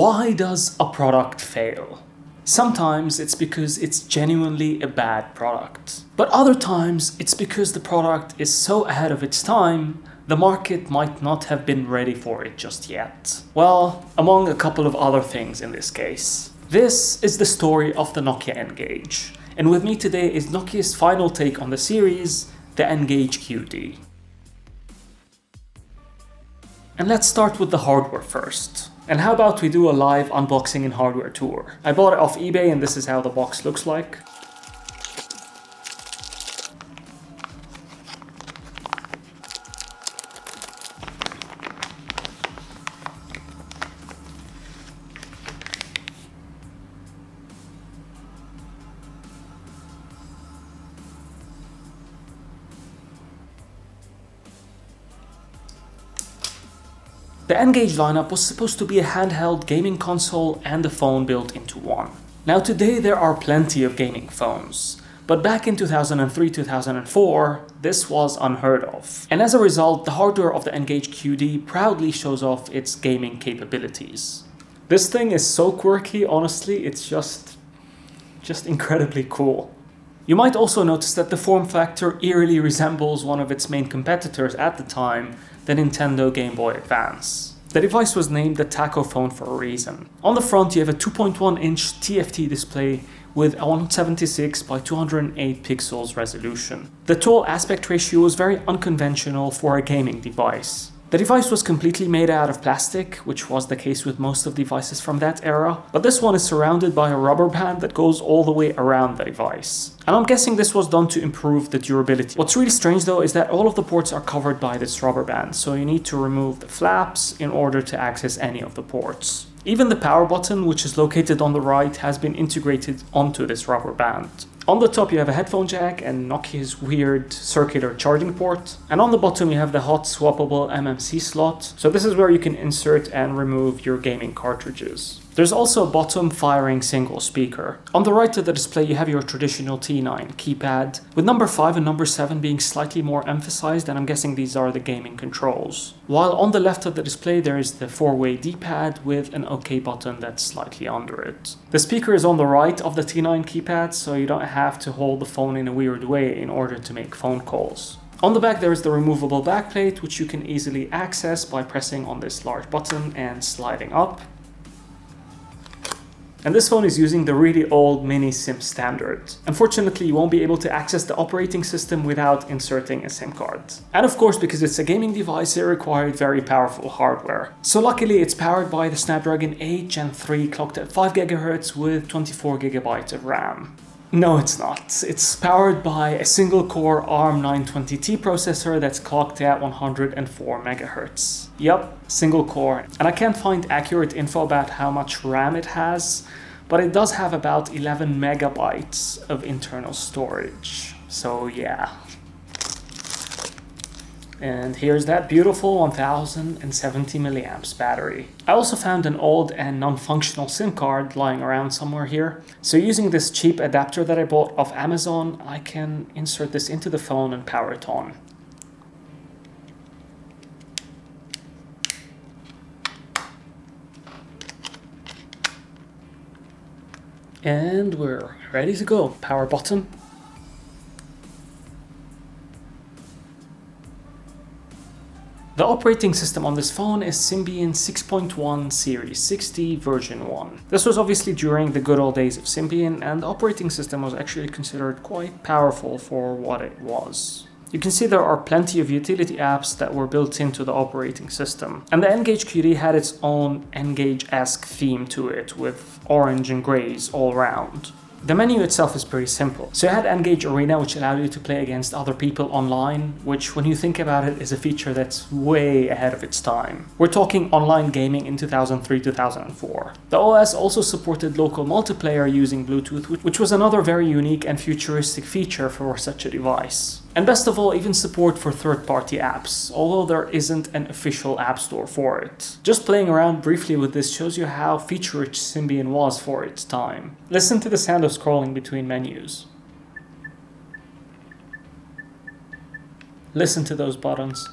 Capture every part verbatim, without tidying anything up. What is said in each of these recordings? Why does a product fail? Sometimes it's because it's genuinely a bad product. But other times it's because the product is so ahead of its time, the market might not have been ready for it just yet. Well, among a couple of other things in this case. This is the story of the Nokia N-Gage. And with me today is Nokia's final take on the series, the N-Gage Q D. And let's start with the hardware first. And how about we do a live unboxing and hardware tour? I bought it off eBay and this is how the box looks like. The N-Gage lineup was supposed to be a handheld gaming console and a phone built into one. Now today there are plenty of gaming phones, but back in two thousand three to two thousand four, this was unheard of. And as a result, the hardware of the N-Gage Q D proudly shows off its gaming capabilities. This thing is so quirky, honestly, it's just, just incredibly cool. You might also notice that the form factor eerily resembles one of its main competitors at the time, the Nintendo Game Boy Advance. The device was named the Taco Phone for a reason. On the front, you have a two point one inch T F T display with a one seventy-six by two oh eight pixels resolution. The tall aspect ratio was very unconventional for a gaming device. The device was completely made out of plastic, which was the case with most of the devices from that era, but this one is surrounded by a rubber band that goes all the way around the device. And I'm guessing this was done to improve the durability. What's really strange though is that all of the ports are covered by this rubber band, so you need to remove the flaps in order to access any of the ports. Even the power button, which is located on the right, has been integrated onto this rubber band. On the top you have a headphone jack and Nokia's weird circular charging port. And on the bottom you have the hot swappable M M C slot. So this is where you can insert and remove your gaming cartridges. There's also a bottom firing single speaker. On the right of the display you have your traditional T nine keypad, with number five and number seven being slightly more emphasized, and I'm guessing these are the gaming controls. While on the left of the display there is the four-way D-pad with an OK button that's slightly under it. The speaker is on the right of the T nine keypad, so you don't have to hold the phone in a weird way in order to make phone calls. On the back there is the removable backplate, which you can easily access by pressing on this large button and sliding up. And this phone is using the really old mini SIM standard. Unfortunately, you won't be able to access the operating system without inserting a SIM card. And of course, because it's a gaming device, it required very powerful hardware. So luckily, it's powered by the Snapdragon eight Gen three clocked at five gigahertz with twenty-four gigabytes of RAM. No, it's not. It's powered by a single-core ARM nine twenty T processor that's clocked at one hundred four megahertz. Yep, single-core. And I can't find accurate info about how much RAM it has, but it does have about eleven megabytes of internal storage. So yeah. And here's that beautiful one thousand seventy milliamp hour battery. I also found an old and non-functional SIM card lying around somewhere here. So using this cheap adapter that I bought off Amazon, I can insert this into the phone and power it on. And we're ready to go. Power button. The operating system on this phone is Symbian six point one Series sixty version one. This was obviously during the good old days of Symbian, and the operating system was actually considered quite powerful for what it was. You can see there are plenty of utility apps that were built into the operating system. And the N-Gage Q D had its own N-Gage-esque theme to it, with orange and grays all around. The menu itself is pretty simple. So you had N-Gage Arena, which allowed you to play against other people online, which when you think about it is a feature that's way ahead of its time. We're talking online gaming in two thousand three to two thousand four. The O S also supported local multiplayer using Bluetooth, which was another very unique and futuristic feature for such a device. And best of all, even support for third-party apps, although there isn't an official app store for it. Just playing around briefly with this shows you how feature-rich Symbian was for its time. Listen to the sound of scrolling between menus. Listen to those buttons.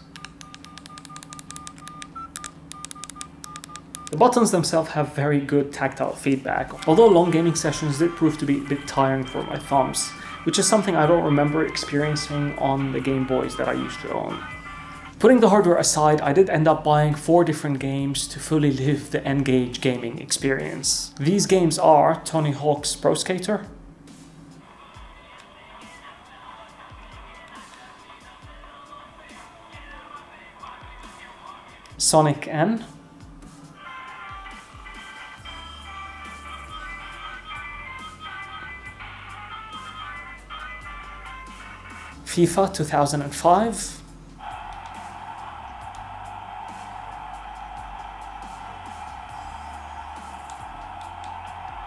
The buttons themselves have very good tactile feedback, although long gaming sessions did prove to be a bit tiring for my thumbs, which is something I don't remember experiencing on the Game Boys that I used to own. Putting the hardware aside, I did end up buying four different games to fully live the N-Gage gaming experience. These games are Tony Hawk's Pro Skater, Sonic N, FIFA two thousand five,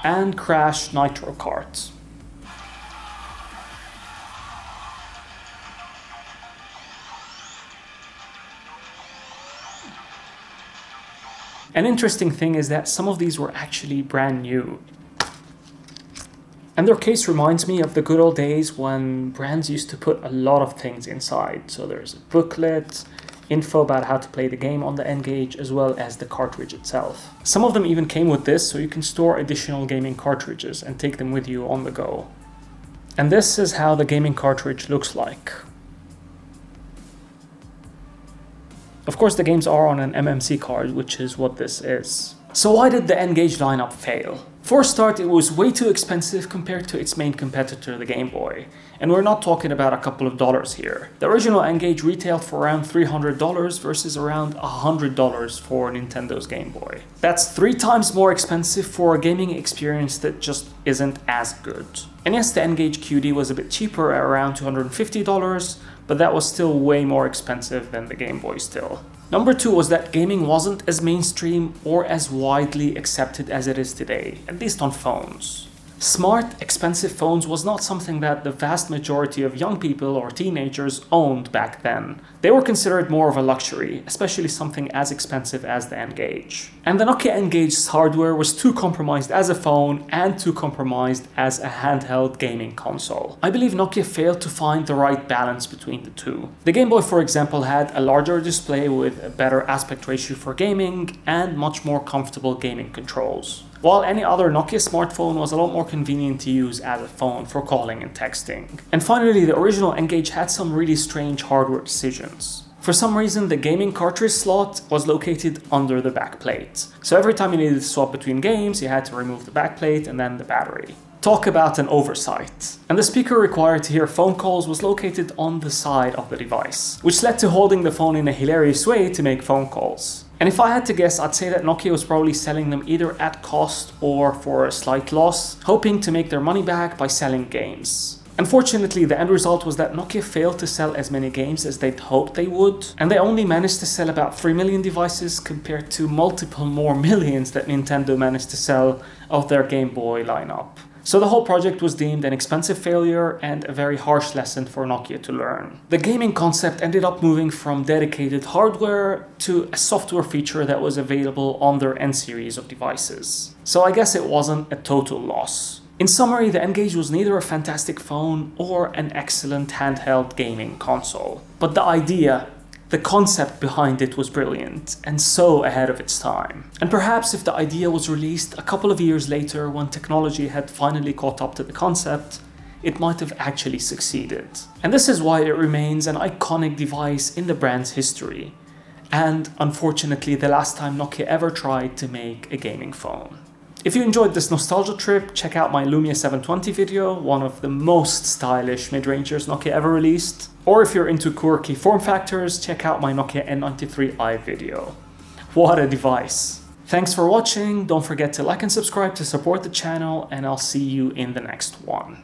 and Crash Nitro Kart. An interesting thing is that some of these were actually brand new. And their case reminds me of the good old days when brands used to put a lot of things inside. So there's a booklet, info about how to play the game on the N-Gage, as well as the cartridge itself. Some of them even came with this, so you can store additional gaming cartridges and take them with you on the go. And this is how the gaming cartridge looks like. Of course, the games are on an M M C card, which is what this is. So why did the N-Gage lineup fail? For a start, it was way too expensive compared to its main competitor, the Game Boy. And we're not talking about a couple of dollars here. The original N-Gage retailed for around three hundred dollars versus around one hundred dollars for Nintendo's Game Boy. That's three times more expensive for a gaming experience that just isn't as good. And yes, the N-Gage Q D was a bit cheaper at around two hundred fifty dollars, but that was still way more expensive than the Game Boy still. Number two was that gaming wasn't as mainstream or as widely accepted as it is today, at least on phones. Smart, expensive phones was not something that the vast majority of young people or teenagers owned back then. They were considered more of a luxury, especially something as expensive as the N-Gage. And the Nokia N-Gage's hardware was too compromised as a phone and too compromised as a handheld gaming console. I believe Nokia failed to find the right balance between the two. The Game Boy, for example, had a larger display with a better aspect ratio for gaming and much more comfortable gaming controls, while any other Nokia smartphone was a lot more convenient to use as a phone for calling and texting. And finally, the original N-Gage had some really strange hardware decisions. For some reason, the gaming cartridge slot was located under the backplate. So every time you needed to swap between games, you had to remove the backplate and then the battery. Talk about an oversight. And the speaker required to hear phone calls was located on the side of the device, which led to holding the phone in a hilarious way to make phone calls. And if I had to guess, I'd say that Nokia was probably selling them either at cost or for a slight loss, hoping to make their money back by selling games. Unfortunately, the end result was that Nokia failed to sell as many games as they'd hoped they would, and they only managed to sell about three million devices compared to multiple more millions that Nintendo managed to sell of their Game Boy lineup. So the whole project was deemed an expensive failure and a very harsh lesson for Nokia to learn. The gaming concept ended up moving from dedicated hardware to a software feature that was available on their N series of devices. So I guess it wasn't a total loss. In summary, the N-Gage was neither a fantastic phone or an excellent handheld gaming console. But the idea, the concept behind it was brilliant, and so ahead of its time. And perhaps if the idea was released a couple of years later when technology had finally caught up to the concept, it might have actually succeeded. And this is why it remains an iconic device in the brand's history, and unfortunately the last time Nokia ever tried to make a gaming phone. If you enjoyed this nostalgia trip, check out my Lumia seven twenty video, one of the most stylish mid-rangers Nokia ever released. Or if you're into quirky form factors, check out my Nokia N ninety-three i video. What a device! Thanks for watching, don't forget to like and subscribe to support the channel, and I'll see you in the next one.